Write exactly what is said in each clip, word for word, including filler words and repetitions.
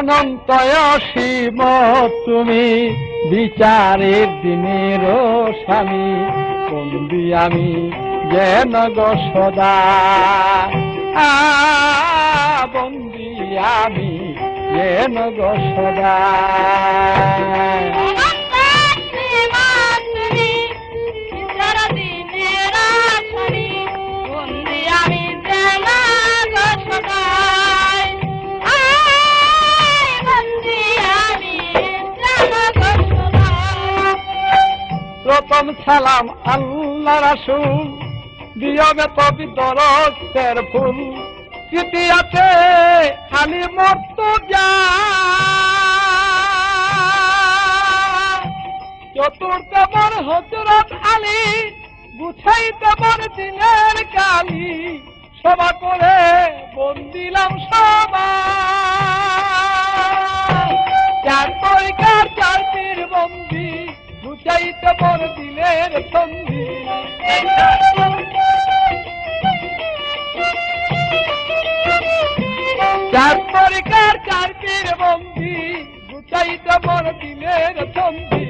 अनंत असीम तुमी विचारे दिनेर स्वामी बंदी आमी जेन गो सदा बंदी आमी जेन गो सदा प्रथम सलाम अल्लाह रसूल दियो में तो भी दरद तेर फूल तृतीय से खाली मत जा चतुर्थ मन हजरत आली गुछाइते मन दिलेर काली सभा करे बंदिलाम सभा चार तरिकार चार पीर बंदी गुछाइते मन दिलेर बंदी चार तरिकार चार पीर बंदी गुछाइते मन दिलेर बंदी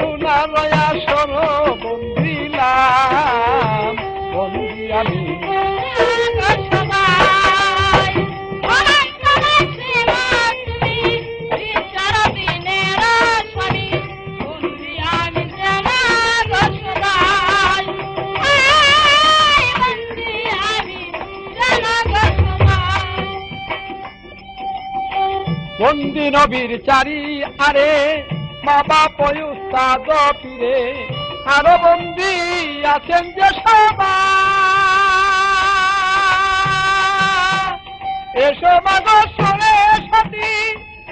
सुना रया सरो बंदिलाम बंदी आमी बंदी नबीर चारी आरे मा बाप उस्ताद पीरे आरो बंदी आছেন যে সবাই এসো মাগো সরে সাথী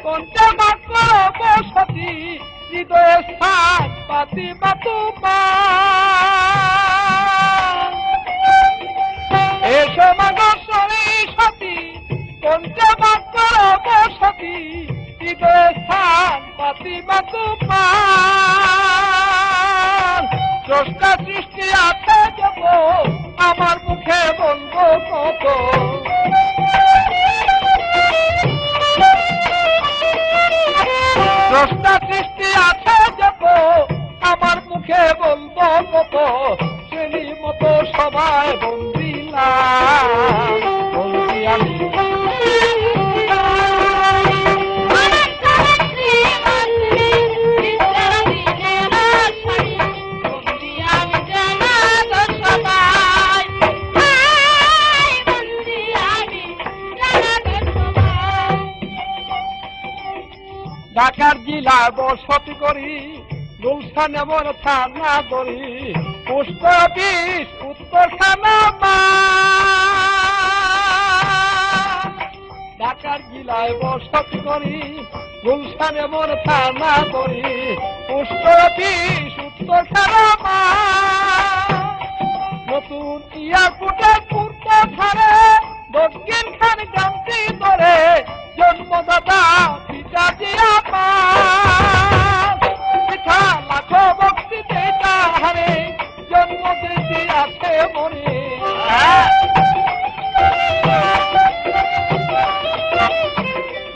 কোনটা বাক্য বসতি হৃদয়ে স্থান পাতি মাতু পা এসো মাগো সরে সাথী কোনটা सती पति चष्टा सृष्टि आते जब हमार मुखे बोलो कत चष्टा सृष्टि आते जब हमार मुखे बोलो कत श्रेणी मत सबाई बंदिला ঢাকার জেলার বসতি করি গুলশান এমন থানা করি পোস্ট অফিস উত্তরখানা ঢাকার জেলায় বসতি করি গুলশান এমন থানা করি পোস্ট অফিস উত্তরখানা নতুন ইয়াকুটের পূর্ব ধারে দক্ষিণ খান গ্রামটি ধরে জন্মদাতা लाखो भक्ति देता हरे जन्म देती आसे मोरे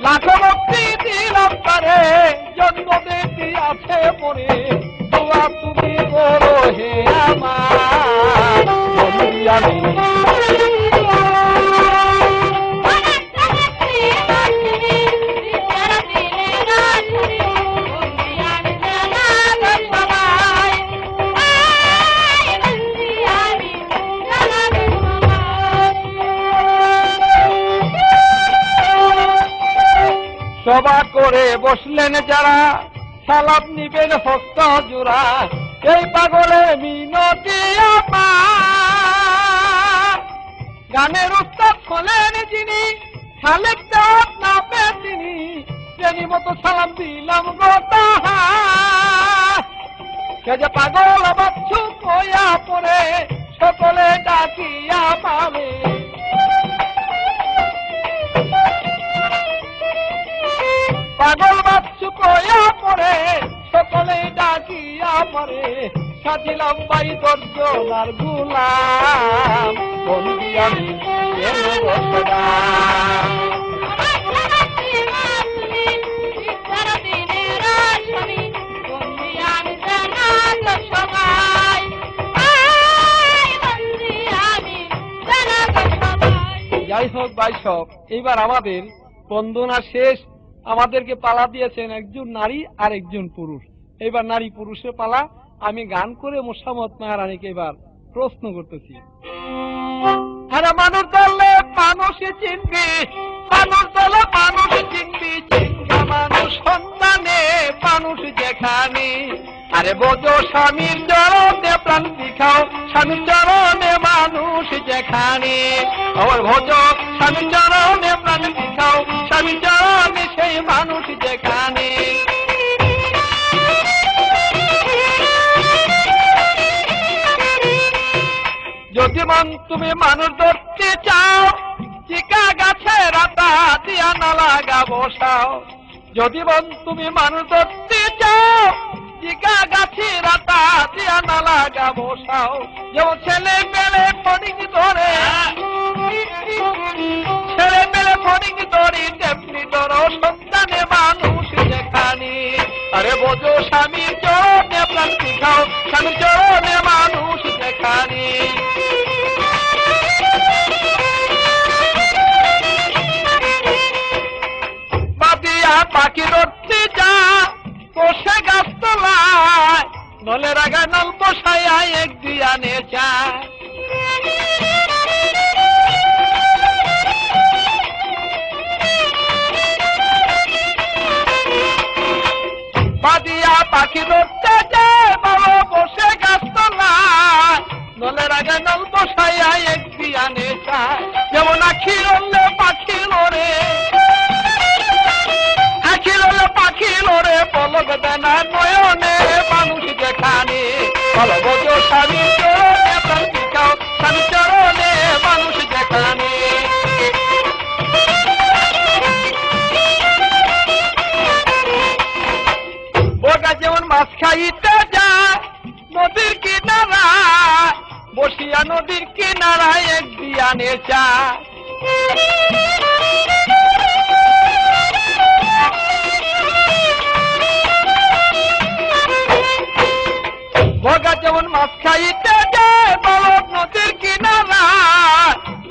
लाखो भक्ति दिलाम करे जन्म देती आसे मोरे दुआ तुमी करो हे आमार बंदी आमी सभा करे बसलें जरा सालात निबेन हस्त जुरा এই পাগলে মিনতি আমার গানের উস্তাদ হলেন যিনি খালেক দাদ না পেতিনি তিনি মতো সালাম দিলাম গো তাহা सेजे पागल বাচ্চু কোয়া পড়ে সকলে ডাকিয়া পাবে। পাগল বাচ্চু কোয়া পড়ে সকলে ডাকিয়া পড়ে সাজিলাম বাই দর্জনার গুলাম বন্দি আমি কেন বসলাম। যাই হোক ভাই সব এবার আমাদের বন্দনা শেষ। আমাদেরকে পালা দিয়েছেন একজন নারী আর একজন পুরুষ। এবার নারী পুরুষে পালা। আমি গান করে মোসামত মহারানীকে এবার প্রশ্ন করতেছি, আরে মানুষ দলে মানুষে চিনবি, মানুষ দলে মানুষ চিনবি, চিনগা মানুষ সন্তানে মানুষ যেখানে, আরে বোঝো স্বামীর চরণে প্রাণ দিখাও, স্বামীর চরণে মানুষ যেখানে, আমার বোঝো স্বামীর চরণে প্রাণ দিখাও, স্বামীর চরণে সেই মানুষ যেখানে। যদি মন তুমি মানুষ ধরতে চাও, চিকা গাছে রাতা দিয়া না লাগা বসাও। যদি মন তুমি মানুষ ধরতে চাও, চিকা গাছে রাতা দিয়া না লাগা বসাও। যেমন ছেলে মেলে ফড়িং ধরে, ছেলে মেলে ফড়িং ধরে, তেমনি ধরো সন্তানে মানুষ যেখানে, আরে বোঝো স্বামীর চরণে প্রাণ দিখাও, স্বামীর চরণে মানুষ যেখানে। পাখি ধরতে যা বসে গাছ তোলায়, নলে রাগা নল বসায় এক দিয়ানে যায়। বাদিয়া পাখি ধরতে যায় বাবা বসে গাছ তোলায়, নলে রাগা নল বসায় এক দিয়ানে যায়। যেমন আখি রলে পাখি লড়ে, পলক দেনা নয়নে মানুষ যেখানে, পলক বোঝো স্বামী চরণে প্রাণ দিখাও, স্বামী চরণে মানুষ যেখানে। বোকা যেমন মাছ খাইতে যায় নদীর কিনারা, বসিয়া নদীর কিনারা এক দিয়ানে যায়। বগা যেমন মাছ খাইতে যায় বলদ নদীর কিনারা,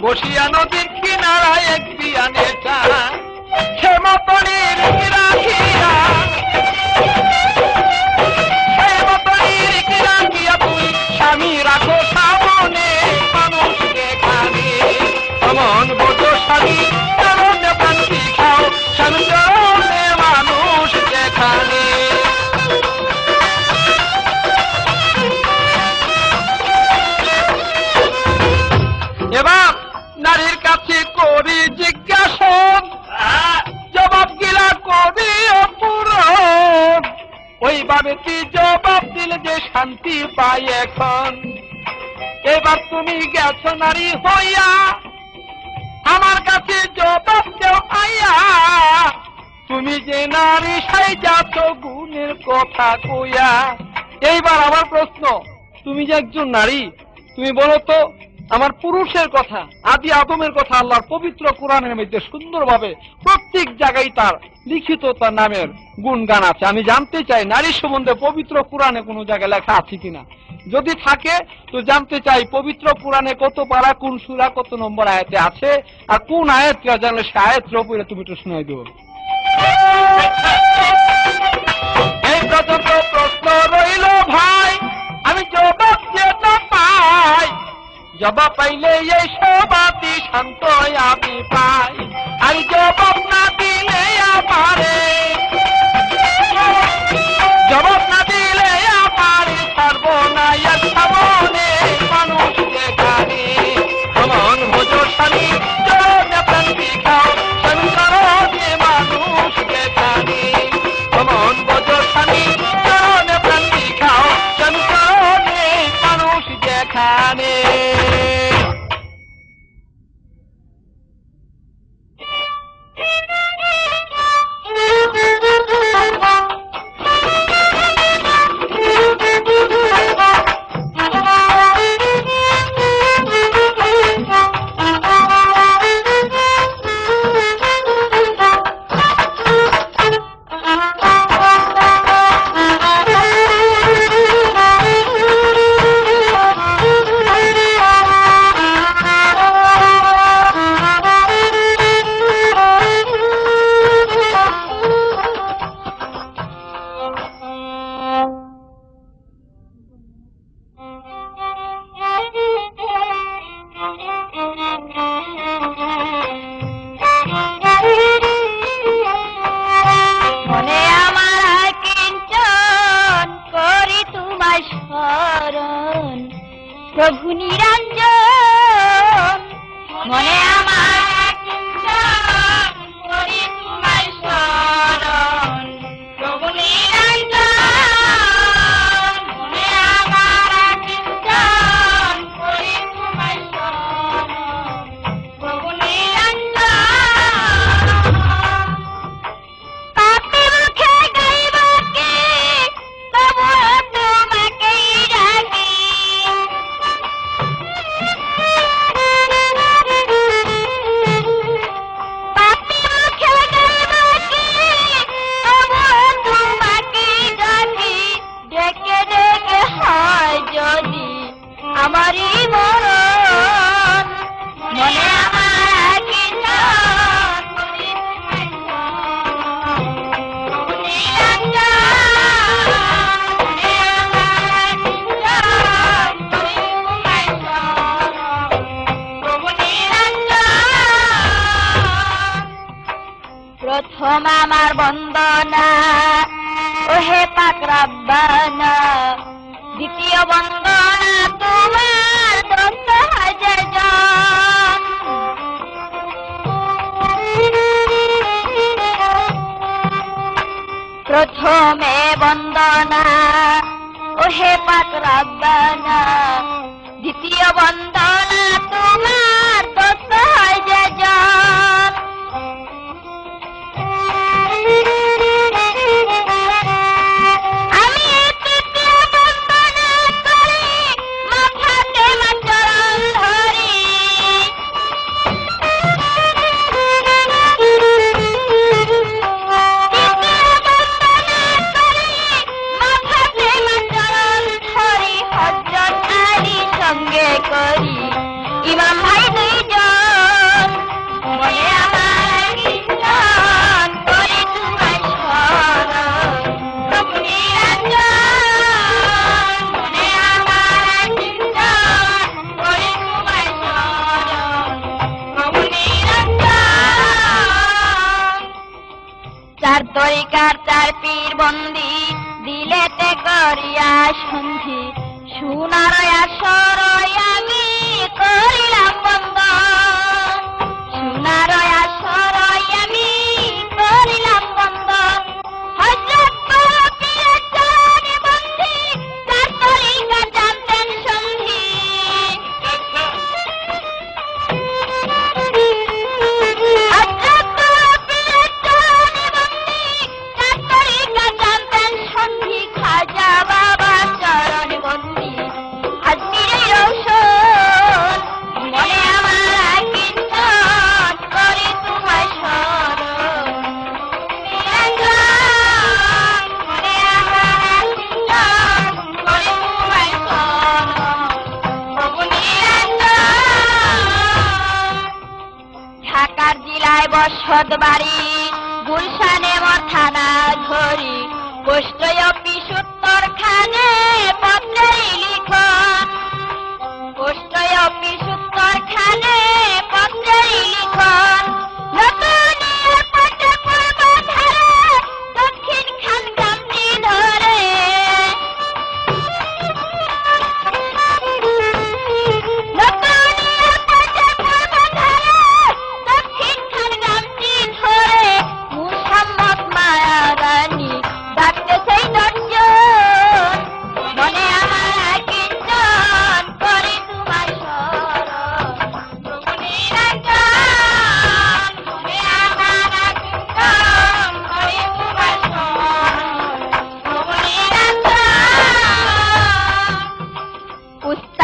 বসিয়া নদীর কিনারা এক বিয়ানে যায়। সে মতনির কি রাখিয়া, সে মতনির কি রাখিয়া তুই স্বামী রাখো সামনে মানুষ যেখানে, অমন বোঝো স্বামী চরণে প্রাণ দিখাও, স্বামী চরণে মানুষ যেখানে। এবার নারীর কাছে করি জিজ্ঞাসা, জবাব গিলা করি অপূরণ, ওইভাবে কি জবাব দিলে যে শান্তি পাই এখন। এবার তুমি গেছ নারী হইয়া আমার কাছে জবাব দেও আইয়া, তুমি যে নারী সাই যাচ্ছ গুণের কথা কইয়া। এইবার আমার প্রশ্ন, তুমি যে একজন নারী, তুমি বলো তো আমার পুরুষের কথা, আদি আদমের কথা আল্লাহর পবিত্র কোরআনের মধ্যে সুন্দরভাবে প্রত্যেক জায়গায় তার লিখিত তার নামের গুণগান আছে। আমি জানতে চাই নারী সম্বন্ধে পবিত্র কোরআনে কোনো জায়গায় লেখা আছে কিনা, যদি থাকে তো জানতে চাই পবিত্র কোরআনে কত পারা, কোন সূরা, কত নম্বর আয়াতে আছে, আর কোন আয়াতটা জানলে সে আয়াতটা পড়ে তুমি একটু শোনাই দেবো। এই পর্যন্ত প্রশ্ন রইল ভাই, আমি জবাব যেটা পাই, জবাব পাইলে এই সবাতি শান্ত আমি পাই, আর জবাব না দিলে আমারে, জবাব না দিলে আমারে সর্বনাশ সামনে মানুষ যেখানে, আমার বোঝো স্বামী চরণে প্রাণ দিখাও, স্বামী চরণে মানুষ যেখানে, আমার বোঝো স্বামী চরণে প্রাণ দিখাও, স্বামী जाने।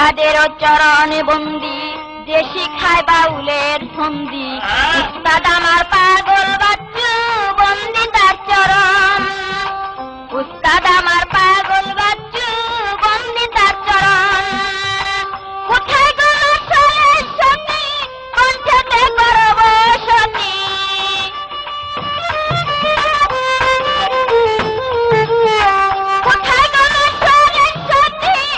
तादेर चरण बंदी जे शिखाय बाउलेर फंदी उस्ताद आमार पागल बाच्चू बंदी तार चरण उस्ताद आमार पागल बाच्चू बंदी तार चरण कोथाय গেল চলে সতী কণ্ঠেতে করব সতী दरकार नहीं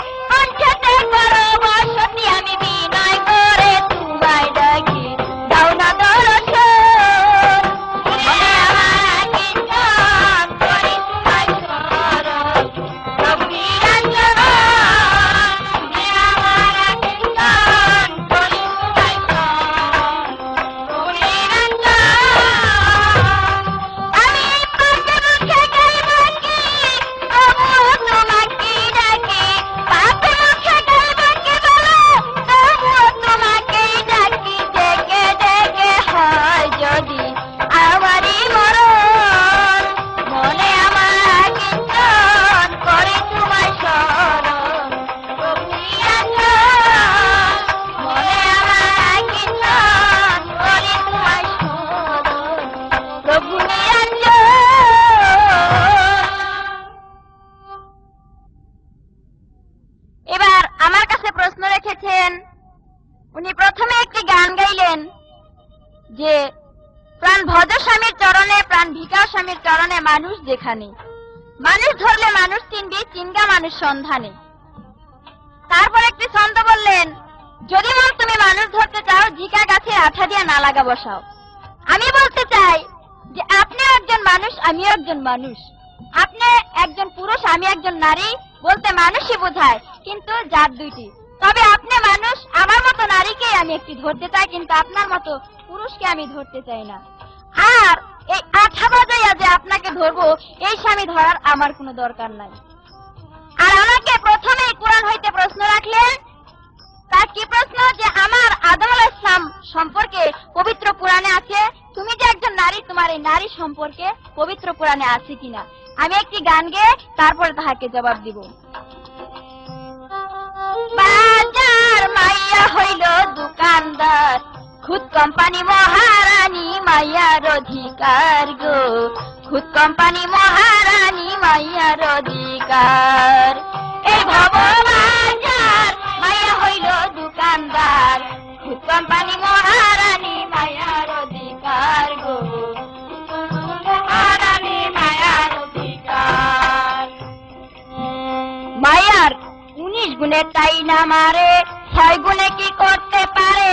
जवाब दिब माइया हईल दुकानदार खुद कम्पानी महारानी माइयार अधिकार गो खुद कम्पानी महारानी माइयार अधिकार ए भवबाजार माइया हईल दुकानदार खुद कम्पानी महारानी माइयार अधिकार गो महारानी माइयार अधिकार माइयार उन्नीस गुणे ताई ना मारे छय गुणे की करते पारे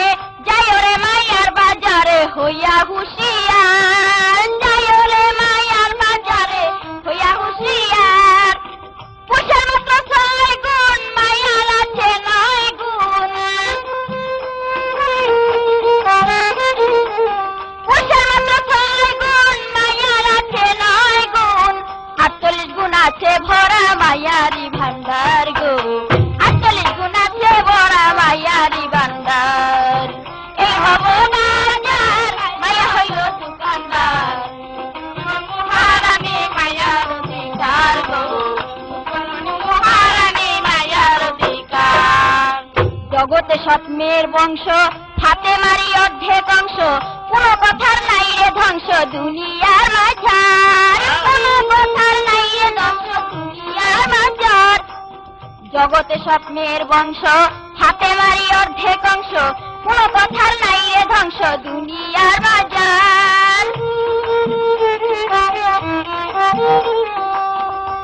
जायो रे माइयार बाजारे होया हुशियार जायो रे माइयार बाजारे होया हुशियार पुषार मतो छय गुण माइयार आछे नय गुण पुषार मतो छय गुण माइयार आछे नय गुण आठचল্লিশ गुण आछे भरा माइयारी भांडार गो आठচল্লিশ गुण आछे भरा माइयारी भांडार जगते सब मेर वंश हाथे मारी अर्धेक अंश कोनो कथार नाई रे ध्वंस दुनियार माझार कोनो कथार नाई रे ध्वंस दुनियार माझार जगते सब मेर वंश हाथे मारी अर्धेक अंश কোনো কথার নাই রে ধ্বংস দুনিয়ার বাজার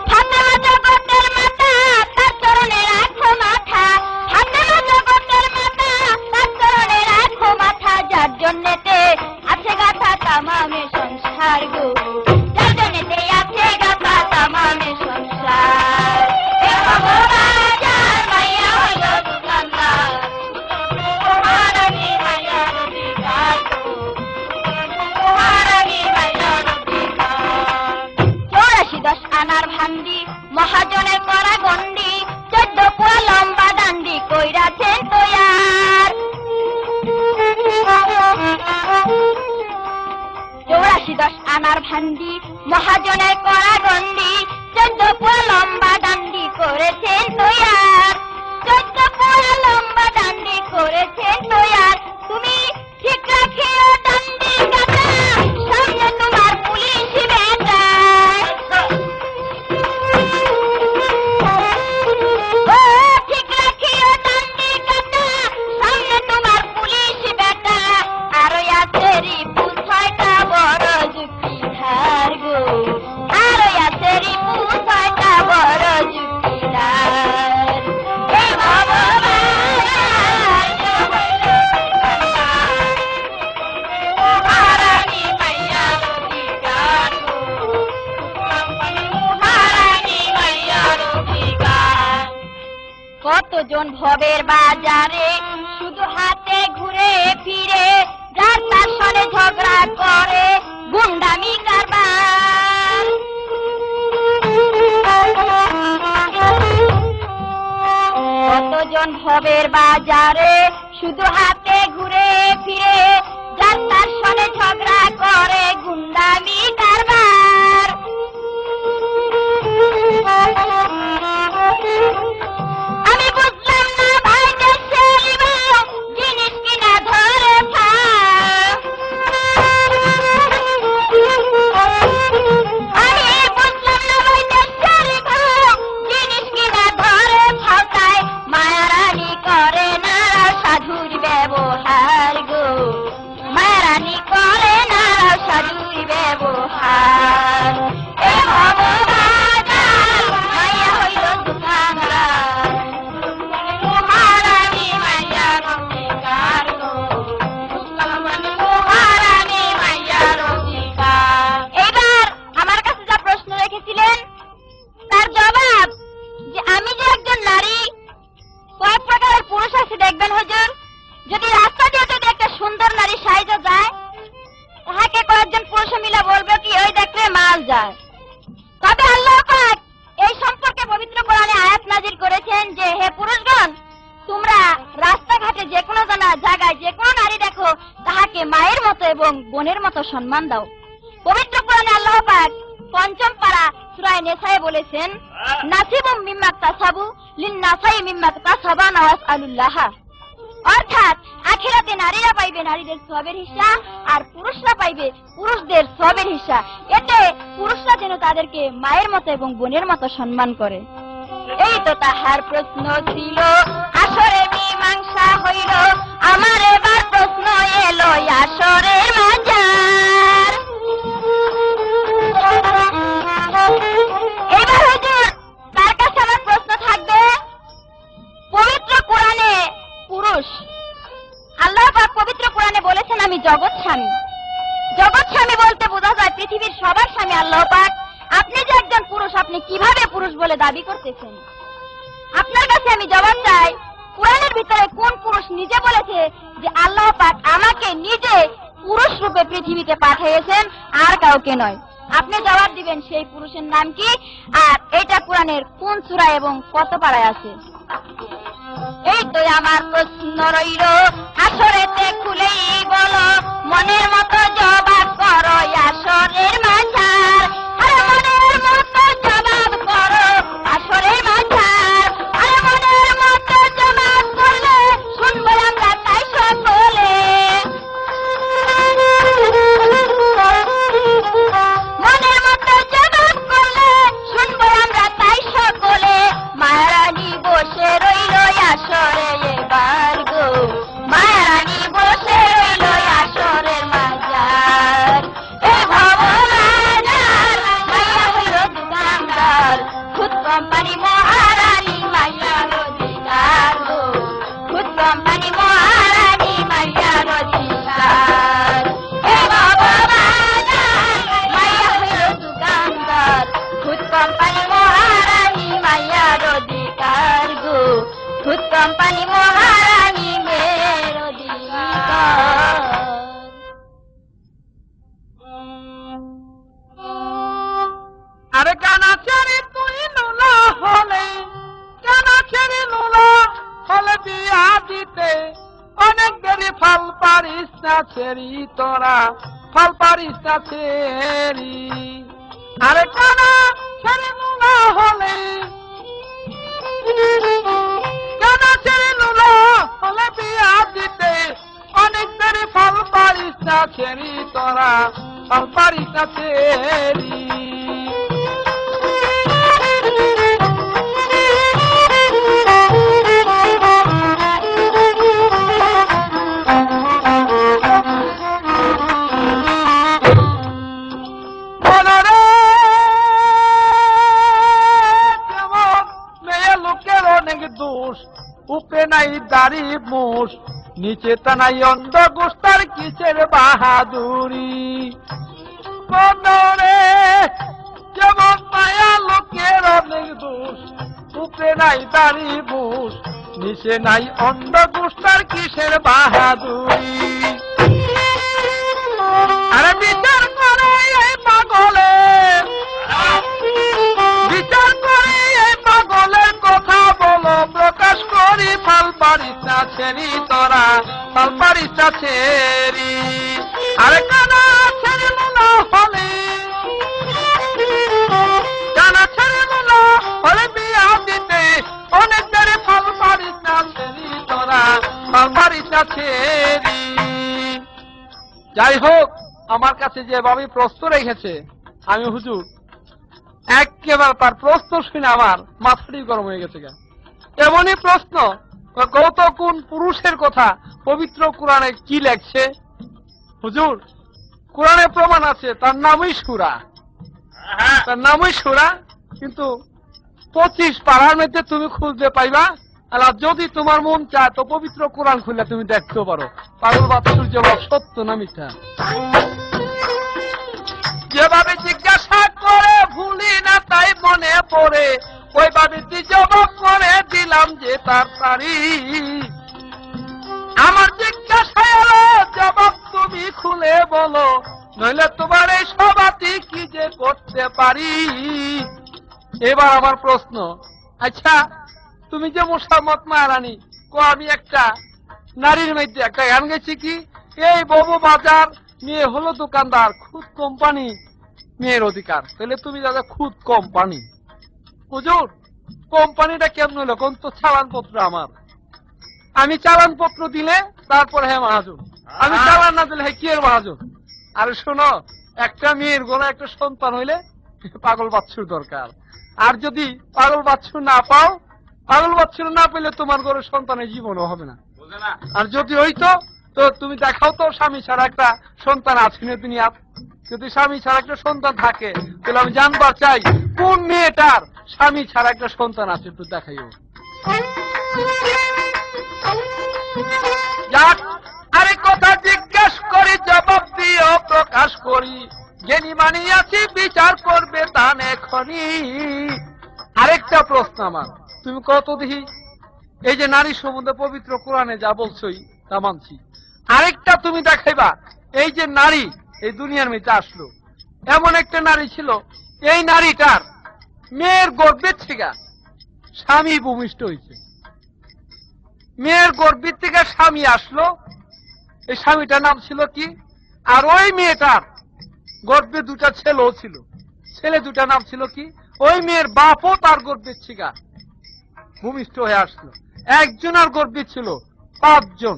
ফাতেমা জগতের মাতা তার চরণে রাখো মাথা ফাতেমা জগতের মাতা তার চরণে রাখো মাথা যার জন্যেতে আছে গাথা তামামে সংসার গো যার জন্যেতে আছে গাথা তামামে সংসার এ ভববাজার মাইয়া হইল দুকানদার दस आनार भांडी महाजने करा गंडी चौद्द पुआ लम्बा डांडी कईरा छेन तैयार चौराशी दस आनार भांडी महाजने करा गंडी चौद्द पुआ लम्बा डांडी करेछेन तैयार चौद्द पुआ মতন ভবের বাজারে শুধু হাতে ঘুরে ফিরে যার তার সাথে ঝগড়া করে গুন্ডামি কারবার। কতজন ভবের বাজারে শুধু হাতে ঘুরে ফিরে যার তার সাথে ঝগড়া করে গুন্ডামি কারবার। সম্মান দাও। পবিত্র কোরআনে আল্লাহ পাক পঞ্চম পারা সূরা নিসায়ে বলেছেন, নাসিবুম মিম্মা তাসাবু লিন-নাসাই মিম্মা তাসাবা নাসআলুল্লাহ। অর্থাৎ আখিরাতে নারীরা পাইবে নারীদের সওয়াবের হিসাব আর পুরুষরা পাইবে পুরুষদের সওয়াবের হিসাব। এতে পুরুষরা যেন তাদেরকে মায়ের মতো এবং বোনের মতো সম্মান করে। এই তো তাহার প্রশ্ন ছিল আসরে মীমাংসা হইল। আমার এবার প্রশ্ন এলো আসরের মাজার। এবার হুজুর তার কাছে আমার প্রশ্ন থাকবে, পবিত্র কোরআনে পুরুষ আল্লাহ পাক পবিত্র কোরআনে বলেছেন আমি জগৎ স্বামী। জগৎ স্বামী বলতে বোঝা যায় পৃথিবীর সবার স্বামী আল্লাহ পাক। আপনি যে একজন পুরুষ, আপনি কিভাবে পুরুষ বলে দাবি করতেছেন? আপনার কাছে আমি জবাব চাই, কোরআনের ভিতরে কোন পুরুষ নিজে বলেছে যে আল্লাহ পাক আমাকে নিজে পুরুষ রূপে পৃথিবীতে পাঠিয়েছেন, আর কাউকে নয়? আপনি জবাব দিবেন সেই পুরুষের নাম কি আর এটা কোরআনের কোন সূরা এবং কত পারায় আছে। এই তো আমার প্রশ্ন রইল, আসরেতে খুলেই বলো, মনের মতো জবাব করো আসরের মাঝার। আরে মনের মতো জবাব করো আসরের মাঝার। আরে মনের মতো জবাব করলে শুনবো আমরা তাই সকলে। মনের মতো জবাব করলে শুনবো আমরা তাই সকলে। মায়ারানি বসে রইল আসরে এবার গো, মায়ারানি বসে রইল আসরের মাঝার। এ ভববাজার মাইয়া হইল দুকানদার, খুদ কোম্পানি মহারানী মাইয়া রোজিকার গো, খুদ কোম্পানি মহারানী মাইয়া রোজিকার। এ ভববাজার মাইয়া হইল দুকানদার, খুদ কোম্পানি মহারানী মাইয়া রোজিকার গো, খুদ কোম্পানি মহারানী মেয়ের অধিকার। আরে কানা ছেড়ে তুই নোলা হলে, কানা ছেড়ে নোলা হলে বিয়া দিতে অনেক দেরি, ফল পারিস না ছেড়ি তোরা, ফল পারিস না ছেড়ি। আরে কানা ছেড়ে নোলা হলে, কানা ছেড়ে নোলা হলে বিয়া দিতে অনেক দেরি, ফল পারিস না ছেড়ি তোরা, ফল পারিস না ছেড়ি। উপরে নাই দাড়ি মুষ, নিচে তা নাই অন্ধ গোস্তার কিসের বাহাদুরি। মনরে যেমন মায়া লোকের অনেক দোষ, উপরে নাই দাড়ি মুষ, निशे नाई अंध दुष्टार किसेर बहादुरी अरे विचार करे ये पागले विचार करे ये पागले कथा बोलो प्रकाश करी फलबारिता छेरी तोरा फलबारिता छेरी अरे काना छेरी मुला होली काना छेरी मुला होली बिया दिते ओने तेरे फलबारिता छेरी तोरा फलबारिता छेरी जाई हो আমার কাছে যেভাবে প্রশ্ন রেখেছে আমি হুজুর একবার তার প্রশ্ন শুনে আমার মাথাটি গরম হয়ে গেছে কেন এমনই প্রশ্ন কত কোন পুরুষের কথা পবিত্র কোরআনে কি লেখছে হুজুর কোরআনে প্রমাণ আছে তার নামই সূরা হ্যাঁ তার নামই সূরা কিন্তু পঁচিশ পারার মধ্যে তুমি খুঁজে পাইবা আল্লাহ যদি তোমার মন চায় তো পবিত্র কোরআন খুলে তুমি দেখতে পারো পাগল বাচ্চুর জবাব সত্য না মিথ্যা যেভাবে জিজ্ঞাসা করে ভুলি না তাই মনে পড়ে ওইভাবে তুই জবাব করে দিলাম যে তার তারি আমার জিজ্ঞাসা হলো জবাব তুমি খুলে বলো নইলে তোমার এই সবাতি কি যে করতে পারি এবার আমার প্রশ্ন আচ্ছা তুমি যে মোসাম্মত মারানি কো আমি একটা নারীর মধ্যে একটা গান গেছি কি এই ববু বাজার নিয়ে হলো দোকানদার খুদ কোম্পানি মেয়ের অধিকার তাহলে তুমি দাদা খুদ কোম্পানি হুজুর কোম্পানিটা কেমন হলো কোন তো চালানপত্র আমার আমি চালানপত্র দিলে তারপর হ্যাঁ মহাজন আমি চালান না দিলে হ্যাঁ কি এর মহাজন আরে শোনো একটা মেয়ের গোনা একটা সন্তান হইলে পাগল বাচ্চুর দরকার আর যদি পাগল বাচ্চু না পাও পাগল বাচ্চু না পেলে তোমার ঘরে সন্তানের জীবনও হবে না আর যদি হইতো তো তুমি দেখাও তো স্বামী ছাড়া একটা সন্তান আছে না দুনিয়াতে যদি স্বামী ছাড়া একটা সন্তান থাকে তাহলে আমি জানবার চাই কোন মেয়েটার স্বামী ছাড়া একটা সন্তান আছে একটু দেখাইও যাক আরে কথা জিজ্ঞেস করি জবাব দিও প্রকাশ করি জ্ঞানী মানি আছি বিচার করবে তান এখনি আরেকটা প্রশ্ন আমার তুমি কত দেখি এই যে নারী সম্বন্ধে পবিত্র কোরআনে যা বলছই তা মানছি আরেকটা তুমি দেখাইবা এই যে নারী এই দুনিয়ার মধ্যে আসলো এমন একটা নারী ছিল এই নারীটার মেয়ের গর্ভের থেকে স্বামী ভূমিষ্ঠ হয়েছে মেয়ের গর্ভের থেকে স্বামী আসলো এই স্বামীটার নাম ছিল কি আর ওই মেয়েটার গর্ভে দুটা ছেলেও ছিল ছেলে দুটা নাম ছিল কি ওই মেয়ের বাপও তার গর্ভের থেকে ভূমিষ্ঠ হয়ে আসলো একজনের গর্ভে ছিল পাঁচজন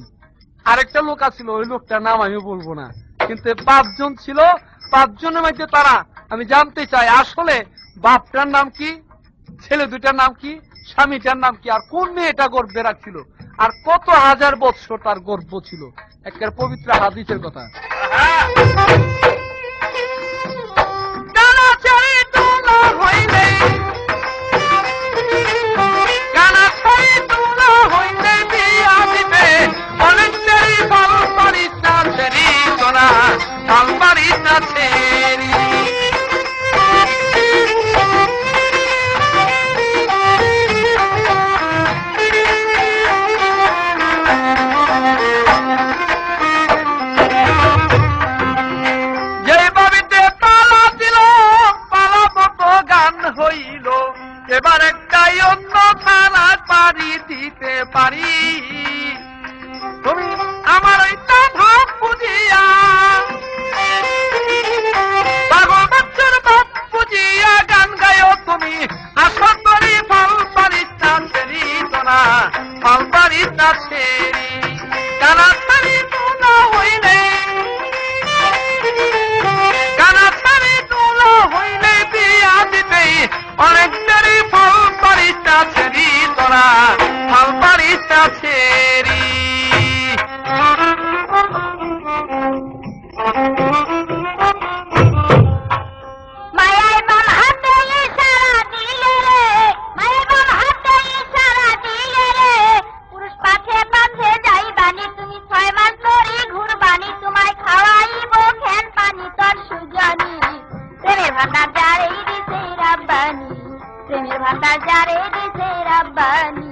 আরেকটা লোক আছিল ওই লোকটার নাম আমি বলবো না কিন্তু পাঁচজন ছিল পাঁচজনের মধ্যে তারা আমি জানতে চাই আসলে বাপটার নাম কি ছেলে দুটার নাম কি স্বামীটার নাম কি আর কোন মেয়েটা গর্ভে রাখছিল আর কত হাজার বছর তার গর্ভ ছিল একটা পবিত্র হাদিসের কথা Bani, Seni Bhandar Jare Dise Rabbani.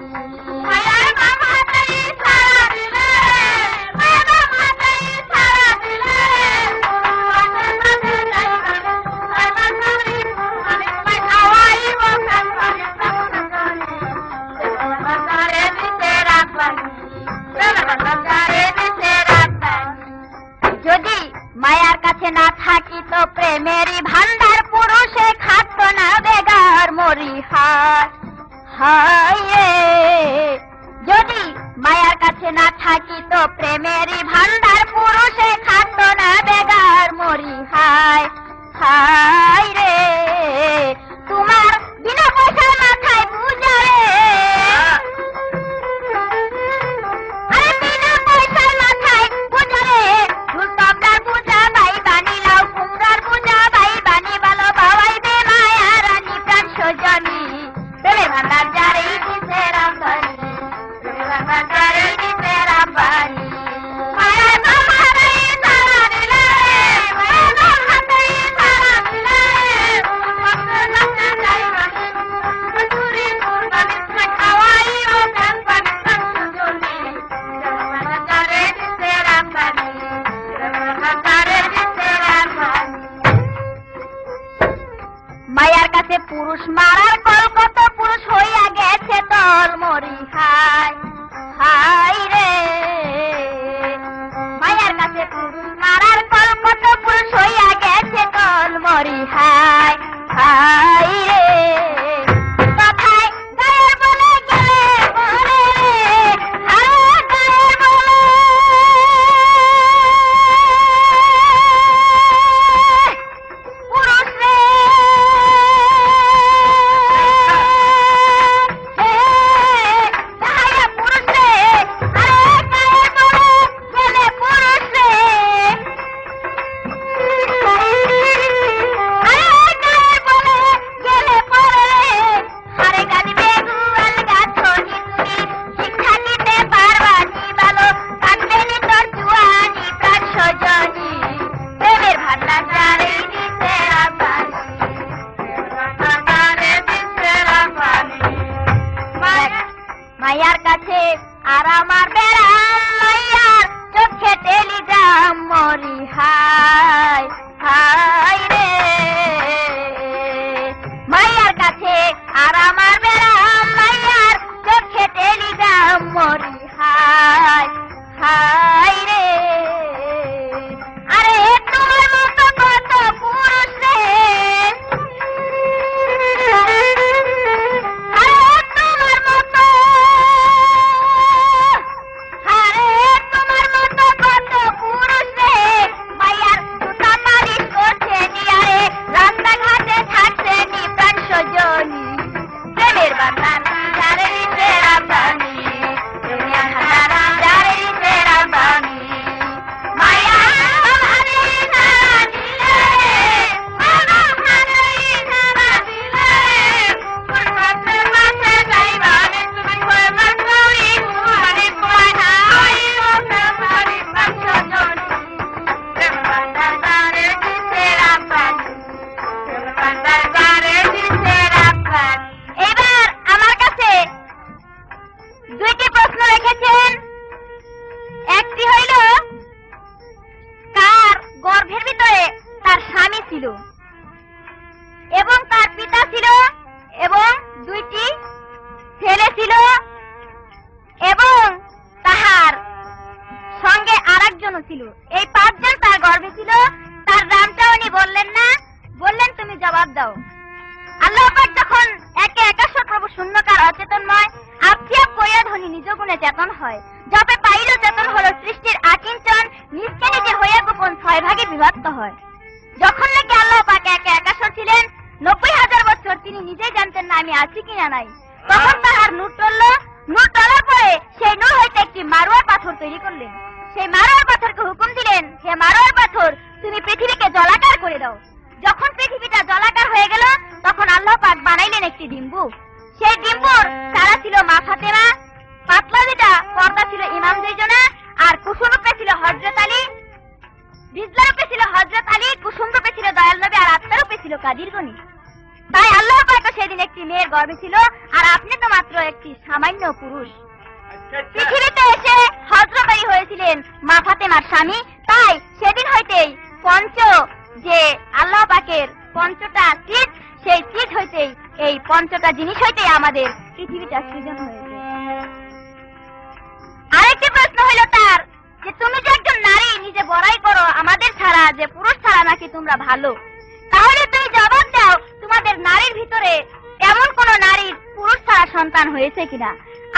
পুরুষ ছাড়া সন্তান হয়েছে কিনা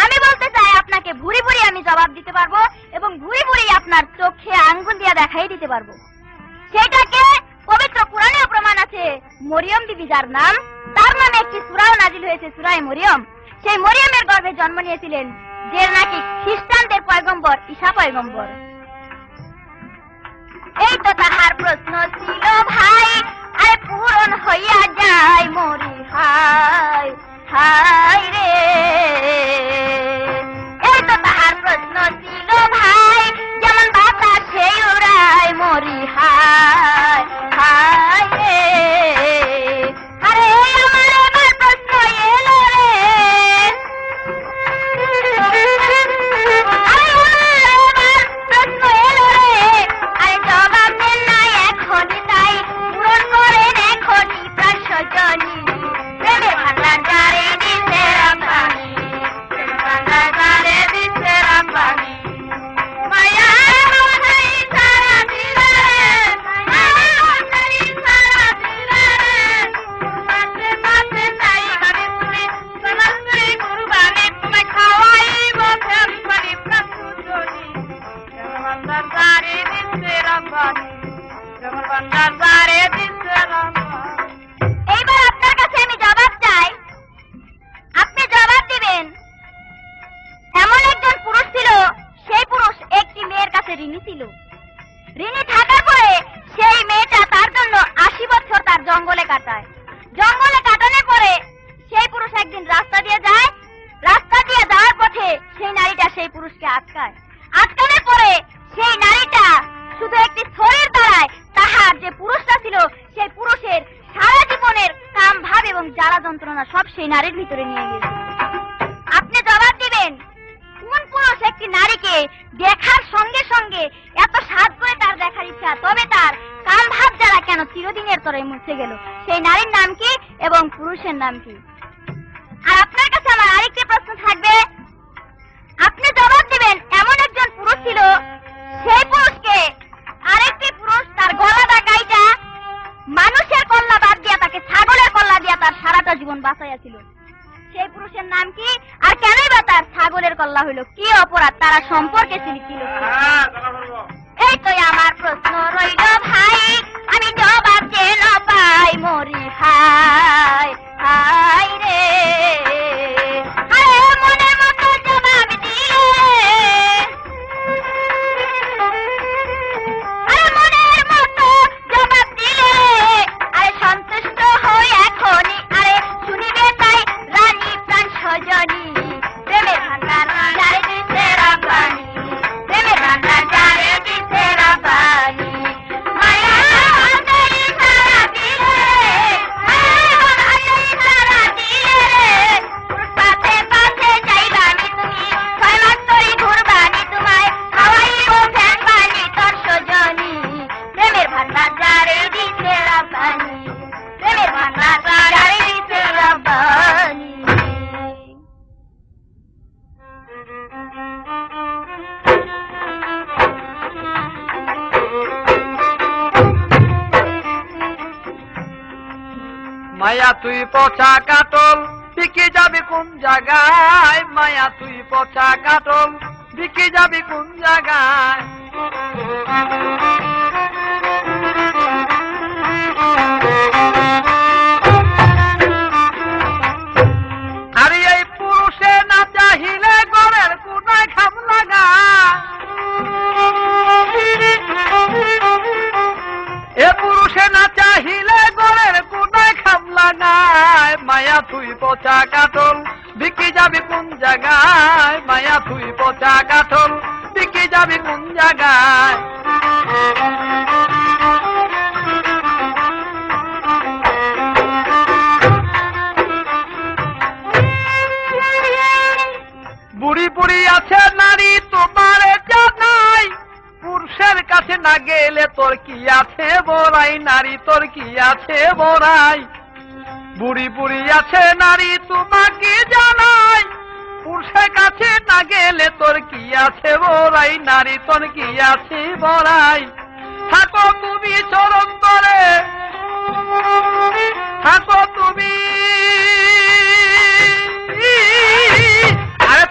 আমি বলতে চাই আপনাকে ভুরি ভুরি আমি জবাব দিতে পারবো এবং ভুরি ভুরি আপনার চোখে আঙ্গুল দিয়ে দেখাই দিতে পারবো সেটাকে পবিত্র কোরআনে প্রমাণ আছে মরিয়ম বিবি যার নাম তার নামে একটি সূরাও নাজিল হয়েছে সূরা মরিয়ম সেই মরিয়মের গর্ভে জন্ম নিয়েছিলেন যে নাকি খ্রিস্টানদের পয়গম্বর ঈসা পয়গম্বর এই তো তাহার প্রশ্ন ছিল ভাই আরে পূরণ হইয়া যায় মরি হাই হাই রে এই তো তাহার প্রশ্ন ছিল ভাই যেমন বাতাসে উড়ায় মরি হাই হাই রে আরে আমার এবার প্রশ্ন এলো রে আরে আমার এবার প্রশ্ন এলো রে আরে জবাব দেন না এখনই তাই পূরণ করেন এখনই প্রাণ সজনী প্রেমে ভাঙলাম যারে দিতে রামবাণী প্রেমে ভাঙলাম যারে দিতে রামবাণী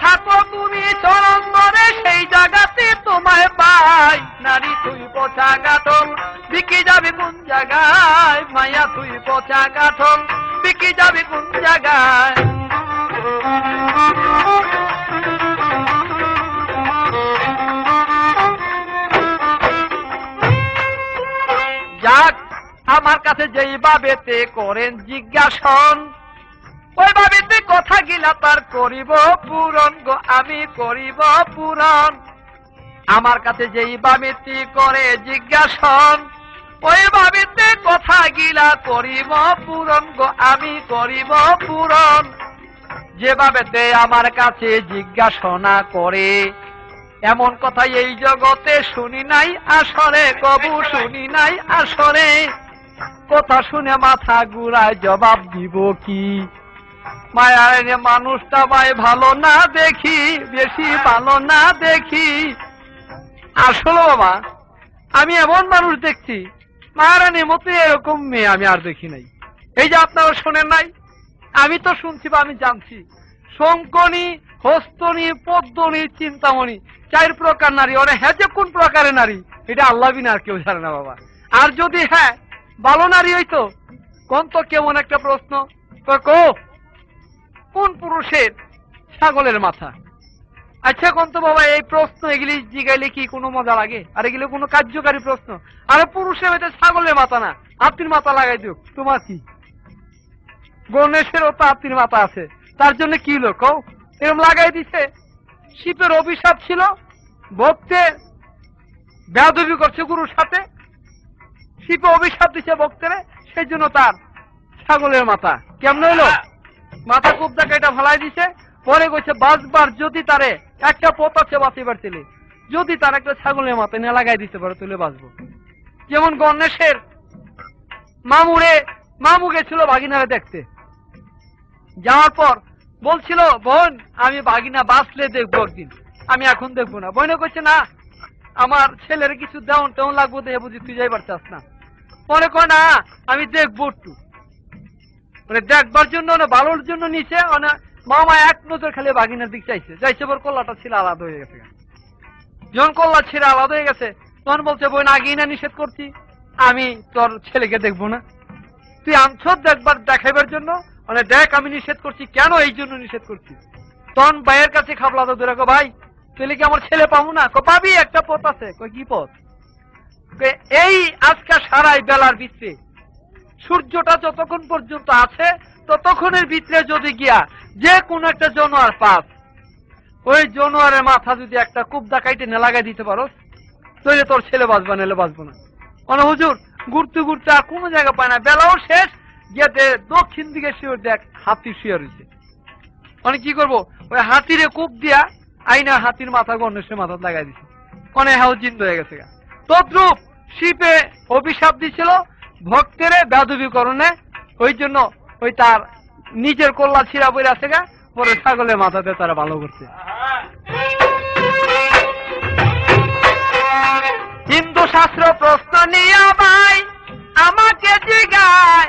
থাকো তুমি চরণে সেই জায়গাতে তোমায় পাই নারী তুই পচা গাঠম বিকি যাবে কোন জায়গায় মায়া তুই পচা গাঠম বিকি যাবে কোন জায়গায় যাক আমার কাছে যেই ভাবেতে করেন জিজ্ঞাসন ওই ভাবেতে কথা গিলা তার করিব পূরণ গো আমি করিব পূরণ আমার কাছে যেই ভাবেতে করে জিজ্ঞাসন ওই ভাবেতে কথা গিলা করিব পূরণ গো আমি করিব পূরণ যেভাবেতে আমার কাছে জিজ্ঞাসনা করে এমন কথা এই জগতে শুনি নাই আসরে কবু শুনি নাই আসরে কথা শুনে মাথা ঘুরায় জবাব দিব কি মায়ারে মানুষটা ভাই ভালো না দেখি বেশি ভালো না দেখি আসলে বাবা আমি এমন মানুষ দেখছি মায়ারানি মতো এরকম মেয়ে আমি আর দেখি নাই। এই যে আপনারা শোনেন নাই আমি তো শুনছি বা আমি জানছি শঙ্কনী হস্তনী পদ্মনী চিন্তামণি চার প্রকার নারী ওরা হ্যাঁ যে কোন প্রকারের নারী এটা আল্লাহ বিনা আর কেউ জানে না বাবা। আর যদি হ্যাঁ ভালো নারী হইতো কোন তো কেমন একটা প্রশ্ন কোন পুরুষের ছাগলের মাথা আচ্ছা কোন তো বাবা এই প্রশ্ন এগুলি জিগাইলে কি কোনো মজা লাগে আর এগুলো কোনো কার্যকারী প্রশ্ন আরে পুরুষের হইতে ছাগলের মাথা না আপনি মাথা লাগাই দিও তোমার কি গণেশেরও তো আপনি মাথা আছে তার জন্য কি হলো কও এরম লাগাই দিছে শিবের অভিশাপ ছিল ভক্তের বেয়াদবি করছে গুরুর সাথে শিব অভিশাপ দিছে ভক্তের সেই জন্য তার ছাগলের মাথা কেমন হইলো মাথা কুপটাকে এটা ফলাই দিছে পরে কইছে বাসবার যদি তারে একটা পতাছে বাঁচিবার ছিলি যদি তার একটা ছাগলের মাথা নিয়ে লাগাই দিতে পারো তুলে বাঁচবো যেমন গণেশের মামুরে মামু গেছিল ভাগিনারে দেখতে যাওয়ার পর বলছিল বোন আমি ভাগিনা বাঁচলে দেখবো একদিন আমি এখন দেখবো না বোনে কইছে না আমার ছেলের কিছু দেওয়ান টেউন লাগবো দেখে বুঝি তুই যাইবার চাস না মনে কয় না আমি দেখবো একটু মানে দেখবার জন্য না ভালোর জন্য নিচে মামা এক নজর খালি ভাগিনার দিক চাইছে যাইছে পর কল্লাটা ছিল আলাদা হয়ে গেছে যখন কল্লা ছিল আলাদা হয়ে গেছে তখন বলছে বোন আগেই না নিষেধ করছি আমি তোর ছেলেকে দেখবো না তুই আনছ দেখবার দেখাইবার জন্য মানে দেখ আমি নিষেধ করছি কেন এই জন্য নিষেধ করছি তখন ভাইয়ের কাছে খাবলা তো দূরে ভাই তুই কি আমার ছেলে পাবো না পাবি একটা পথ আছে কই কি পথ এই আজকা সারাই বেলার ভিতরে সূর্যটা যতক্ষণ পর্যন্ত আছে ততক্ষণের ভিতরে যদি গিয়া যে কোন একটা জানোয়ার পাস ওই জানোয়ারের মাথা যদি একটা কুবদা কাইটে না লাগাই দিতে পারো তাহলে তোর ছেলে বাঁচবা নাহলে বাঁচবো না মানে হুজুর ঘুরতে ঘুরতে আর কোনো জায়গা পায় না বেলাও শেষ যেতে দক্ষিণ দিকে শিওর দেখ হাতি শুয়ে রয়েছে মানে কি করবো ওই হাতিরে কূপ দিয়া আইনা হাতির মাথা গণেশের মাথা লাগাই দিছে কনে হাও জিন্দ হয়ে গেছে তদ্রুপ শিপে অভিশাপ দিছিল ভক্তের ব্যাধবীকরণে ওই জন্য ওই তার নিজের কল্লা ছিঁড়া বই আছে গা পরে ছাগলের মাথাতে তারা ভালো করছে। হিন্দু শাস্ত্র প্রশ্ন নিয়া ভাই আমাকে জিগায়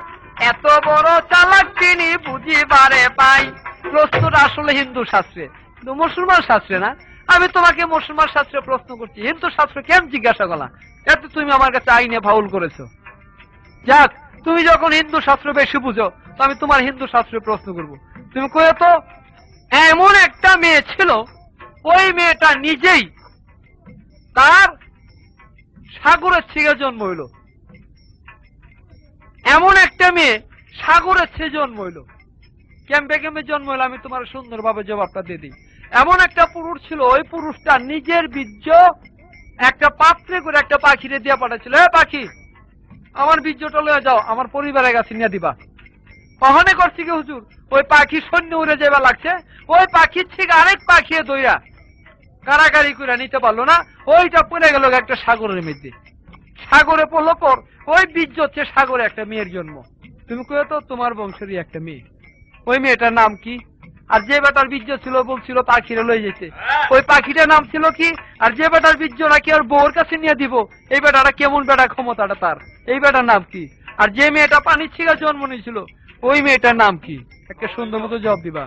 এত বড় চালাক তিনি বুঝিবারে পাই প্রশ্নটা আসলে হিন্দু শাস্ত্রে কিন্তু মুসলমান শাস্ত্রে না আমি তোমাকে মুসলমান শাস্ত্রে প্রশ্ন করছি হিন্দু শাস্ত্র কেন জিজ্ঞাসা করলাম এত তুমি আমার কাছে আইনে ফাউল করেছো যাক তুমি যখন হিন্দু শাস্ত্র বেশি বুঝো তো আমি তোমার হিন্দু শাস্ত্রে প্রশ্ন করবো তুমি কয়ে তো এমন একটা মেয়ে ছিল ওই মেয়েটা নিজেই তার সাগরের ছিগে জন্ম হইল এমন একটা মেয়ে সাগরের ছিগে জন্ম হইল ক্যাম্পে ক্যাম্পে জন্ম হইল আমি তোমার সুন্দরভাবে জবাবটা দিয়ে দিই এমন একটা পুরুষ ছিল ওই পুরুষটা নিজের বীর্য একটা পাত্রে করে একটা পাখিরে দিয়ে পাঠাচ্ছিল এ পাখি আমার বীর্যটা লয়ে যাও আমার পরিবারের কাছে নিয়ে দিবা কখনে করছি কি হুজুর ওই পাখি সৈন্য উড়ে যাবা লাগছে ওই পাখির ঠিক আরেক পাখি দইয়া কারাগারি করে নিতে পারলো না ওইটা পড়ে গেল একটা সাগরের মধ্যে সাগরে পড়লো পর ওই বীর্য হচ্ছে সাগরে একটা মেয়ের জন্ম তুমি কয়ে তো তোমার বংশেরই একটা মেয়ে ওই মেয়েটার নাম কি আর যে বেটার বীর্য ছিল বলছিল পাখিরা লয়ে যেতে ওই পাখিটার নাম ছিল কি আর যে বেটার বীর্য নাকি আর বউর কাছে নিয়ে দিব এই বেটাটা কেমন বেটা ক্ষমতাটা তার এই বেটার নাম কি আর যে মেয়েটা পানির ছিঁড়া জন্ম নিয়েছিল ওই মেয়েটার নাম কি একটা সুন্দর মতো জবাব দিবা।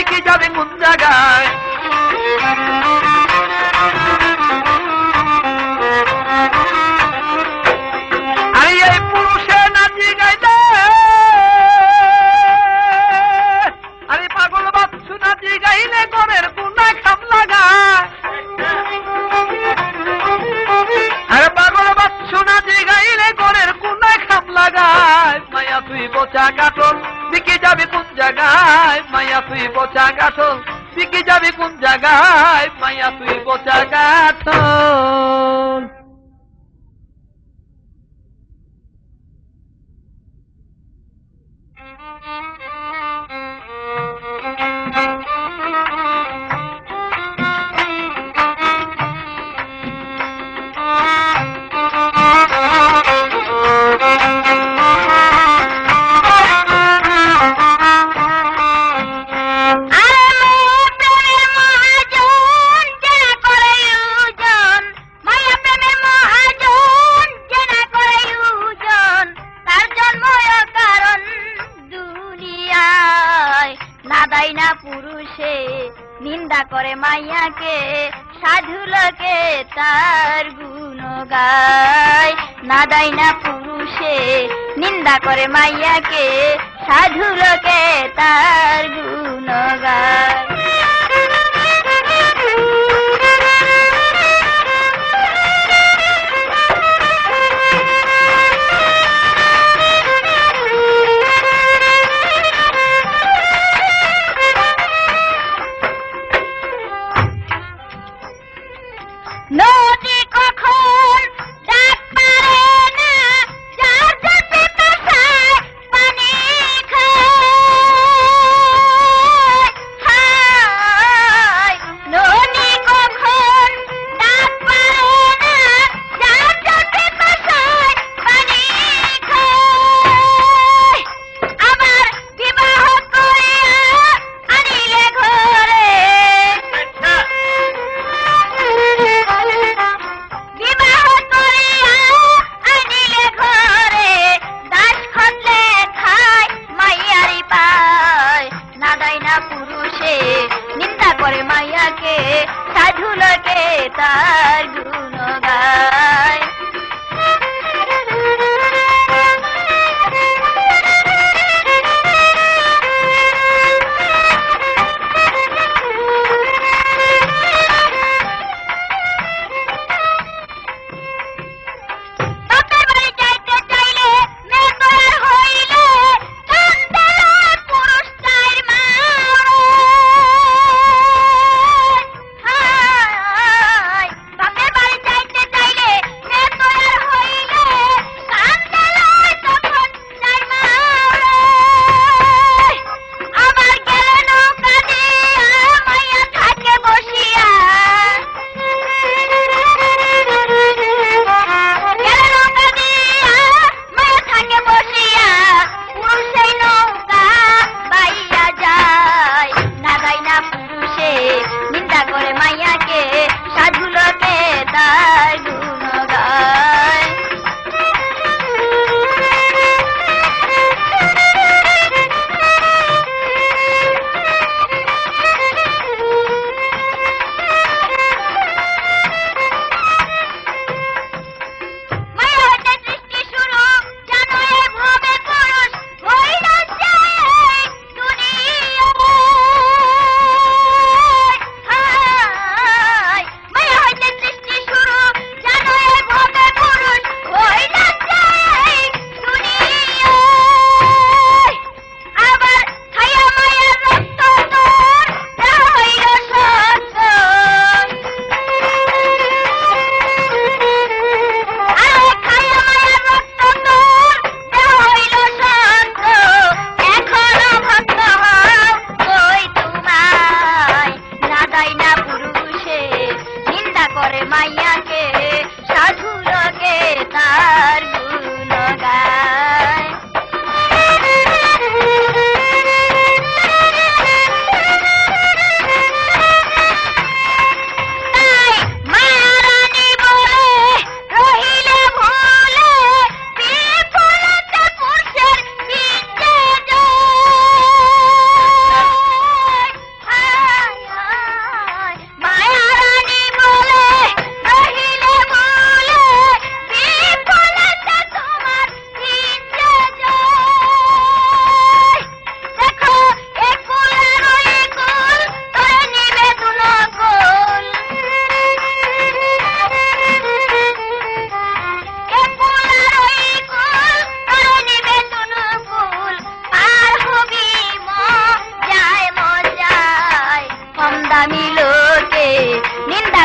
బతికి జవి ముందగా అయ్యే పురుషన దిగైతే అరే পাগল বাচ্চু না దిగైలే ঘরের গুনা খাম লাগা আরে পাগল বাচ্চু না దిగైలే ঘরের গুনা খাম লাগা মায়া তুই বোচা কাটল दिखे जाबे कुन जगाय माया तुई बोचा गाठो दिखे जाबे कुन जगाय माया तुई बोचा गाठो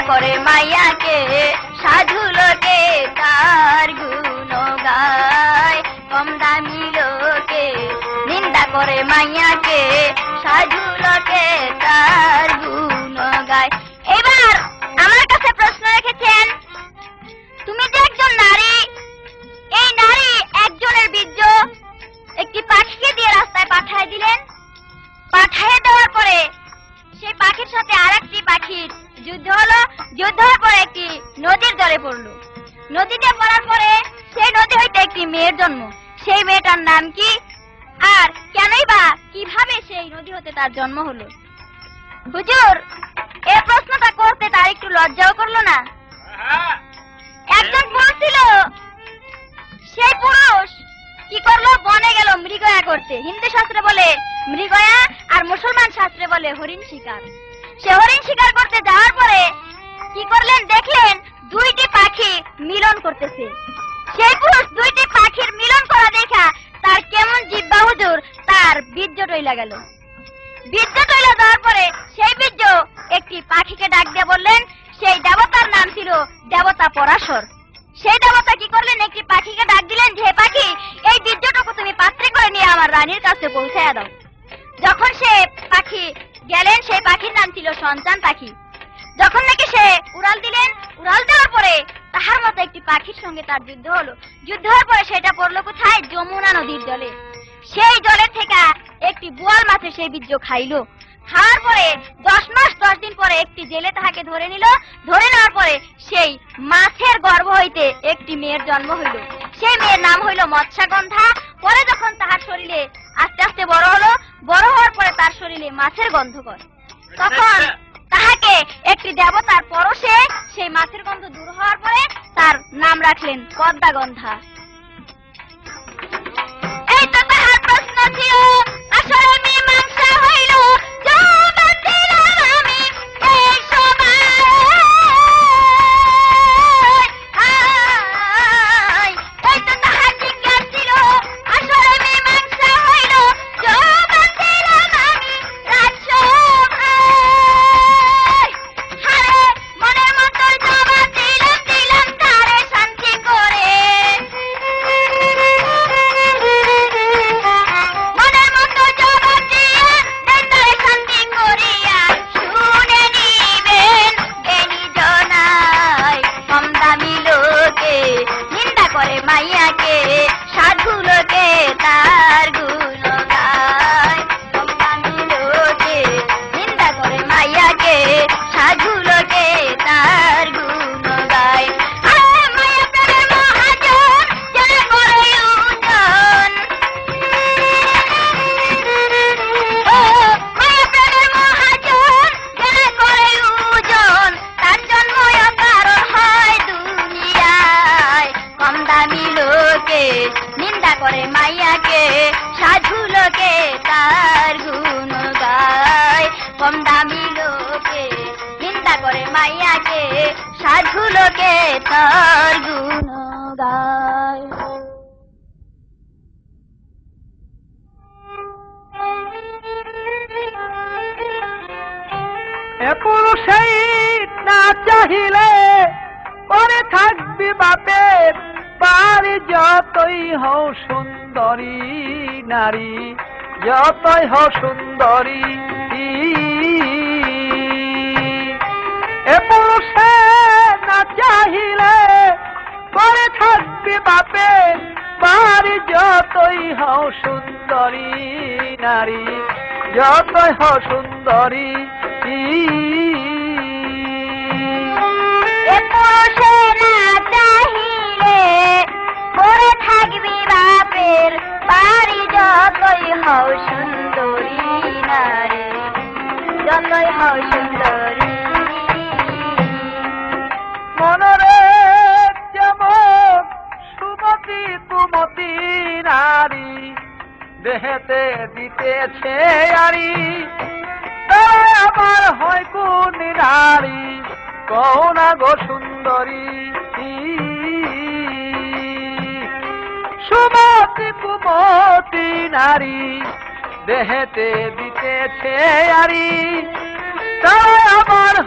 करे माया के साधु लोके तार गुण गाय, कम दामी लोके निंदा करे माया के साधु लोके तार गुण गाय। एबार आमार काछे प्रश्न रेखेछेन तुमी जे एकजन नारी, एई नारी एकजनेर बीर्য एकटी पाखिके दिये रास्ताय पाठाय दिलेन, पाठाय देওয়ার পরে সেই পাখির সাথে আরেকটি পাখির যুদ্ধ হলো, যুদ্ধ হওয়ার পরে একটি নদীর দরে পড়লো। নদীতে পড়ার পরে সেই নদী হইতে একটি মেয়ের জন্ম, সেই মেয়েটার নাম কি আর কেনই বা কিভাবে সেই নদী হতে তার জন্ম হলো? হুজুর এই প্রশ্নটা করতে তার একটু লজ্জাও করলো না? একজন পুরুষ ছিল, সেই পুরুষ কি করলো বনে গেল মৃগয়া করতে। হিন্দু শাস্ত্রে বলে মৃগয়া আর মুসলমান শাস্ত্রে বলে হরিণ শিকার। সে হরিণ শিকার করতে যাওয়ার পরে কি করলেন দেখলেন দুইটি পাখি মিলন করতেছে। সেই পুরুষ দুইটি পাখির মিলন করা দেখা তার কেমন জিহ্বা হুজুর তার বীর্য টইলা গেল। বীর্য টইলা যাওয়ার পরে সেই বীর্য একটি পাখিকে ডাক দিয়ে বললেন, সেই দেবতার নাম ছিল দেবতা পরাশর। সেই দেবতা কি করলেন একটি পাখিকে ডাক দিলেন, যে পাখি এই বীর্যটুকু তুমি পাত্রে করে নিয়ে আমার রানীর কাছে পৌঁছায়া দাও। যখন সে পাখি গেলেন সেই পাখির নাম ছিল সন্তান পাখি। যখন নাকি সে উড়াল দিলেন, উড়াল দেওয়ার পরে তাহার মতো একটি পাখির সঙ্গে তার যুদ্ধ হলো। যুদ্ধ হওয়ার পরে সেটা পড়লো কোথায় যমুনা নদীর জলে। সেই জলের থেকে একটি বোয়াল মাছে সেই বীর্য খাইলো। খাওয়ার পরে দশ মাস দশ দিন পরে একটি জেলে তাহাকে ধরে নিল। ধরে নেওয়ার পরে সেই মাছের গর্ভ হইতে একটি মেয়ের জন্ম হইল। সেই মেয়ের নাম হইল মৎস্যগন্ধা। পরে যখন তাহার শরীরে আস্তে আস্তে বড় হলো, বড় হওয়ার পরে তার শরীরে মাছের গন্ধ করে। তখন তাহাকে একটি দেবতার পরশে সেই মাছের গন্ধ দূর হওয়ার পরে তার নাম রাখলেন পদ্মাগন্ধা। এই তো তাহার প্রশ্ন ছিল আসলে মীমাংসা হইল।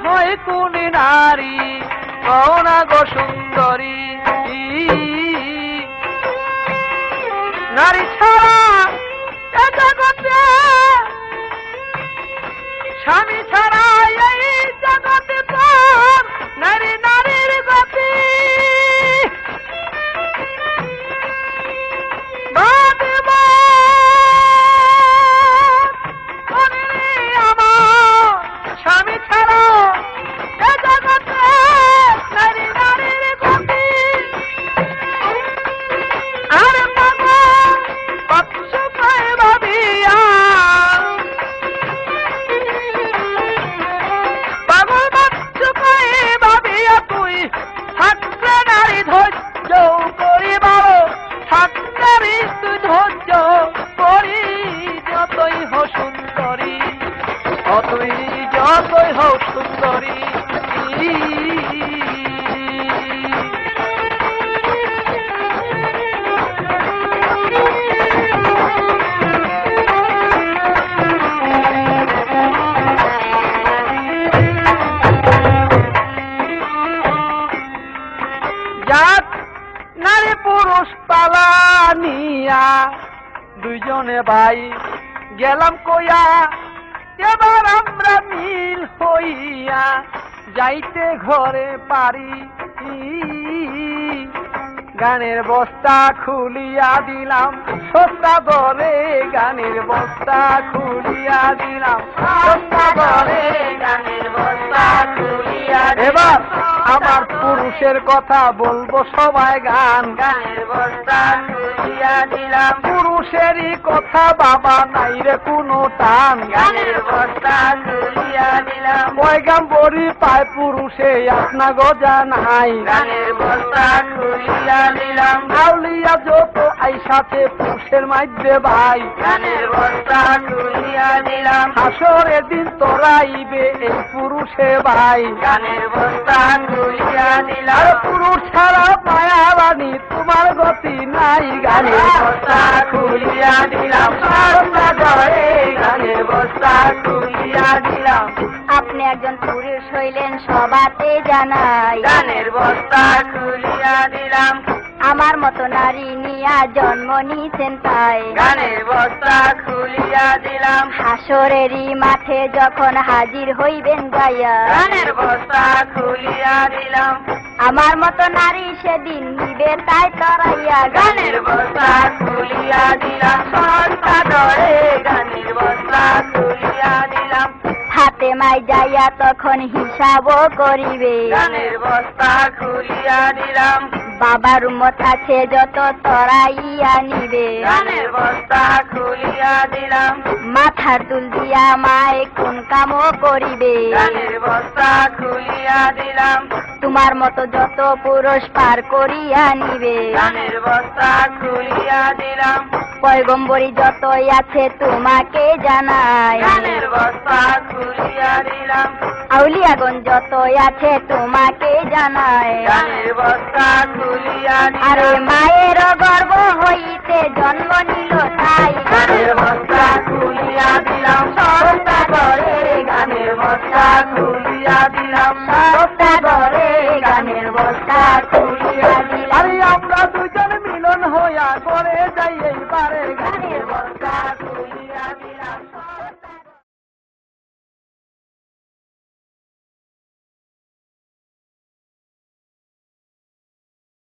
सोई कुनी नारी कौना गो सुंदरी नारी छाड़ा जगते स्वामी छाड़ा जगते नारी नारीर गति स्वामी छाड़ा जगते नारी नारीर गति अरे पागल बच्चू कहे भाभिया पागल बच्चू कहे भाभिया तुई थकते नारी धोजो कोरी बाबो थकते री तु धोजो कोरी जो तुई हो सुंदरी ओ तुई कोई हो सुंदरी जात नारी पुरुष पालानिया दुजने भाई गेलाम कोया एबार आमरा मिल होइया जाइते घरे पारी गानेर बस्ता खुलिया दिलाम सस्ता घरे गानेर बस्ता खुलिया दिलाम सस्ता घरे गानेर बस्ता खुलिया एबार आमार पुरुषेर कथा बोलबो सबाई गान गानेर बस्ता खुलिया दिलाम पुरुषेरই कथा बाबा नाई रे कोनो টান গানের বস্তা খুলিয়া দিলাম বৈগাম বড়ি পায় পুরুষে আপনা গজা নাই গানের বস্তা খুলিয়া দিলাম আউলিয়া যত আইসাতে পুরুষের মধ্যে ভাই গানের বস্তা খুলিয়া দিলাম হাসরের দিন তোরাইবে এই পুরুষে ভাই গানের বস্তা খুলিয়া দিলাম পুরুষ ছাড়া মায়াবানি তোমার গতি নাই গানের বস্তা खुलिया दिलाम सस्ता घरे गानेर बस्ता खुलिया दिलाम आपनि एकजन पुरुष हইলেন সবাতে জানাই गानेर बस्ता खुलिया दिलाम आमार मतो नारी निया जन्म निछেন তাই गानेर बस्ता खुलिया दिलाम हाशरेরই माठे যখন हाजिर হইবেন গায়া गानेर बस्ता खुलिया दिलाम आमार मतो नारी সেদিন নিবে তাই তরাইয়া गानेर बस्ता खुलिया दिलाम সস্তা দরে गानेर बस्ता खुलिया दिलाम हाथे माई जाइया तखन हिसाबो करिबे गानेर बस्ता खुलिया दिलाम बाबार उम्मत आछे जत तराइया निबे गानेर बस्ता खुलिया दिलाम माथार दुल दिया माए कोन कामो करिबे गानेर बस्ता खुलिया दिलाम तुम्हार मतो जत पुरुष पार करिया निबे गानेर बस्ता खुलिया दिलाम पैगम्बरी जत आछे तुम्हाके जानाय गानेर बस्ता खुलिया दिलाम आउलियागंज जत आछे तुम्हाके जानाय गानेर बस्ता खुलिया दिलाम अरे मायेर गर्भ हইতে जन्म নিল তাই গানের বস্তা খুলিয়া দিলাম সস্তা ঘরে গানের বস্তা খুলিয়া দিলাম সস্তা ঘরে গানের বস্তা